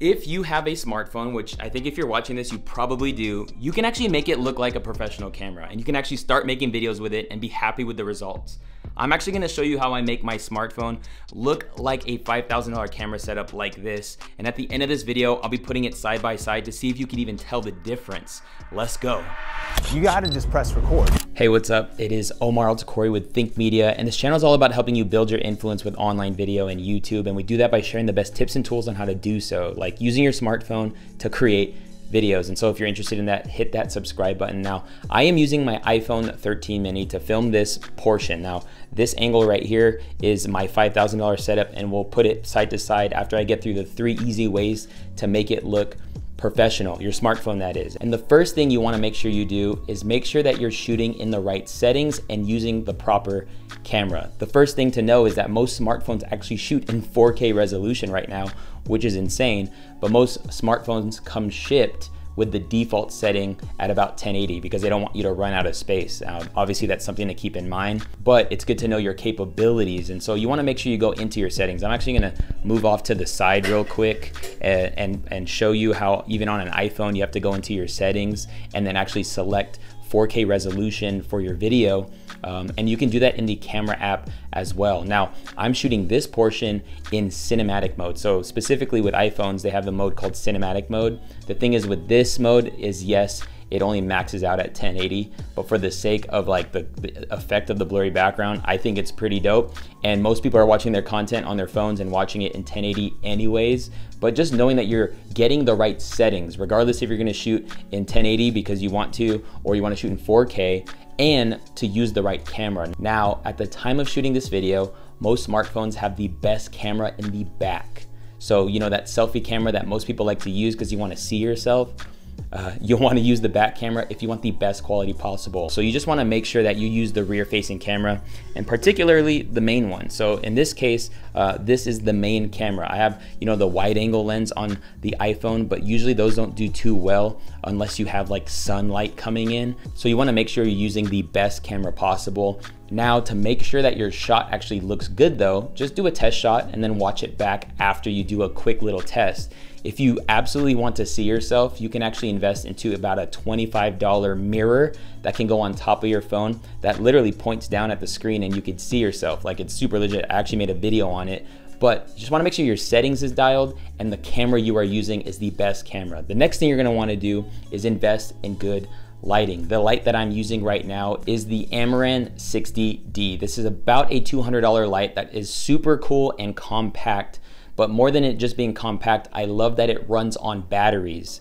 If you have a smartphone, which I think if you're watching this, you probably do, you can actually make it look like a professional camera and you can actually start making videos with it and be happy with the results. I'm actually gonna show you how I make my smartphone look like a $5,000 camera setup like this. And at the end of this video, I'll be putting it side by side to see if you can even tell the difference. Let's go. You gotta just press record. Hey, what's up? It is Omar Eltakrori with Think Media, and this channel is all about helping you build your influence with online video and YouTube. And we do that by sharing the best tips and tools on how to do so, like using your smartphone to create videos. And so if you're interested in that, hit that subscribe button. Now, I am using my iPhone 13 mini to film this portion. Now, this angle right here is my $5,000 setup, and we'll put it side to side after I get through the three easy ways to make it look professional, your smartphone that is. And the first thing you wanna make sure you do is make sure that you're shooting in the right settings and using the proper camera. The first thing to know is that most smartphones actually shoot in 4K resolution right now, which is insane, but most smartphones come shipped with the default setting at about 1080 because they don't want you to run out of space. Obviously that's something to keep in mind, but it's good to know your capabilities. And so you wanna make sure you go into your settings. I'm actually gonna move off to the side real quick and show you how even on an iPhone, you have to go into your settings and then actually select 4K resolution for your video. And you can do that in the camera app as well. Now, I'm shooting this portion in cinematic mode. So specifically with iPhones, they have the mode called cinematic mode. The thing is with this mode is, yes, it only maxes out at 1080, but for the sake of like the effect of the blurry background, I think it's pretty dope. And most people are watching their content on their phones and watching it in 1080 anyways, but just knowing that you're getting the right settings, regardless if you're gonna shoot in 1080 because you want to, or you wanna shoot in 4K, and to use the right camera. Now, at the time of shooting this video, most smartphones have the best camera in the back. So, you know, that selfie camera that most people like to use because you wanna see yourself, you'll wanna use the back camera if you want the best quality possible. So you just wanna make sure that you use the rear facing camera and particularly the main one. So in this case, this is the main camera. I have, you know, the wide angle lens on the iPhone, but usually those don't do too well unless you have like sunlight coming in. So you wanna make sure you're using the best camera possible. Now, to make sure that your shot actually looks good though, just do a test shot and then watch it back after you do a quick little test. If you absolutely want to see yourself, you can actually invest into about a $25 mirror that can go on top of your phone that literally points down at the screen and you can see yourself. Like, it's super legit. I actually made a video on it, but you just wanna make sure your settings is dialed and the camera you are using is the best camera. The next thing you're gonna wanna do is invest in good lighting. The light that I'm using right now is the Amaran 60D. This is about a $200 light that is super cool and compact, but more than it just being compact, I love that it runs on batteries.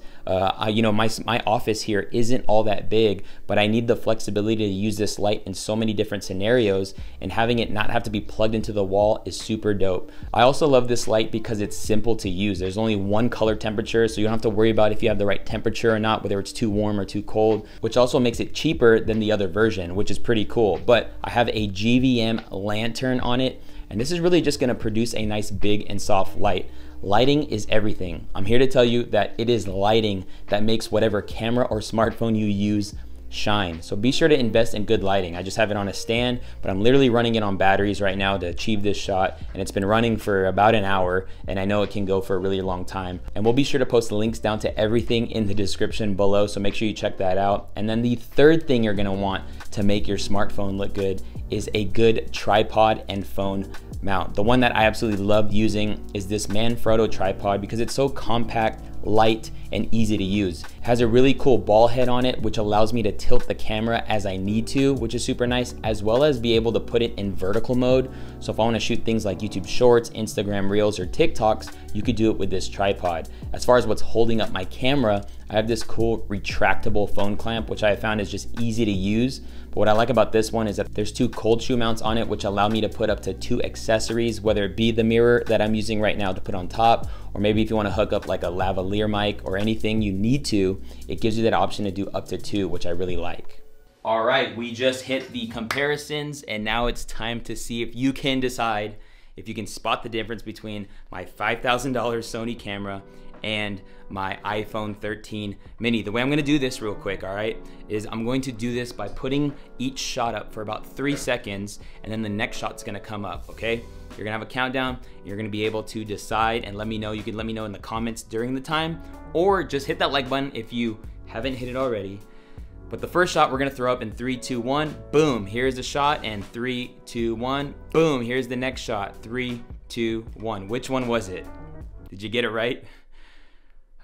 You know, my office here isn't all that big, but I need the flexibility to use this light in so many different scenarios, and having it not have to be plugged into the wall is super dope. I also love this light because it's simple to use. There's only one color temperature, so you don't have to worry about if you have the right temperature or not, whether it's too warm or too cold, which also makes it cheaper than the other version, which is pretty cool. But I have a GVM lantern on it, and this is really just gonna produce a nice big and soft light. Lighting is everything. I'm here to tell you that it is lighting that makes whatever camera or smartphone you use shine. So be sure to invest in good lighting. I just have it on a stand, but I'm literally running it on batteries right now to achieve this shot, and it's been running for about an hour, and I know it can go for a really long time. And we'll be sure to post the links down to everything in the description below, so make sure you check that out. And then the third thing you're gonna want to make your smartphone look good is a good tripod and phone mount. The one that I absolutely love using is this Manfrotto tripod because it's so compact, light, and easy to use. It has a really cool ball head on it, which allows me to tilt the camera as I need to, which is super nice, as well as be able to put it in vertical mode. So if I wanna shoot things like YouTube Shorts, Instagram Reels, or TikToks, you could do it with this tripod. As far as what's holding up my camera, I have this cool retractable phone clamp, which I found is just easy to use. But what I like about this one is that there's two cold shoe mounts on it, which allow me to put up to two accessories, whether it be the mirror that I'm using right now to put on top, or maybe if you wanna hook up like a lavalier mic or anything you need to, it gives you that option to do up to two, which I really like. All right, we just hit the comparisons, and now it's time to see if you can decide if you can spot the difference between my $5,000 Sony camera and my iPhone 13 mini. The way I'm gonna do this real quick, all right, is I'm going to do this by putting each shot up for about 3 seconds, and then the next shot's gonna come up, okay? You're gonna have a countdown, and you're gonna be able to decide and let me know. You can let me know in the comments during the time, or just hit that like button if you haven't hit it already. But the first shot we're gonna throw up in 3, 2, 1, boom, here's the shot, and 3, 2, 1, boom, here's the next shot, 3, 2, 1. Which one was it? Did you get it right?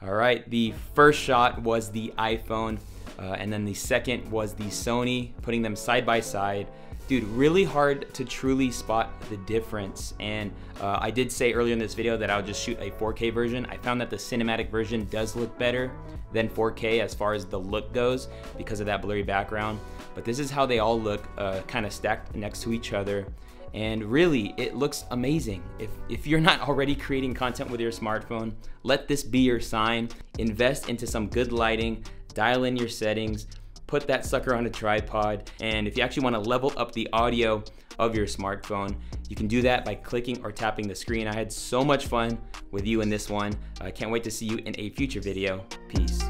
All right, the first shot was the iPhone, and then the second was the Sony, putting them side by side. Dude, really hard to truly spot the difference. And I did say earlier in this video that I would just shoot a 4K version. I found that the cinematic version does look better than 4K as far as the look goes because of that blurry background. But this is how they all look, kind of stacked next to each other. And really, it looks amazing. If you're not already creating content with your smartphone, let this be your sign. Invest into some good lighting, dial in your settings, put that sucker on a tripod, and if you actually wanna level up the audio of your smartphone, you can do that by clicking or tapping the screen. I had so much fun with you in this one. I can't wait to see you in a future video. Peace.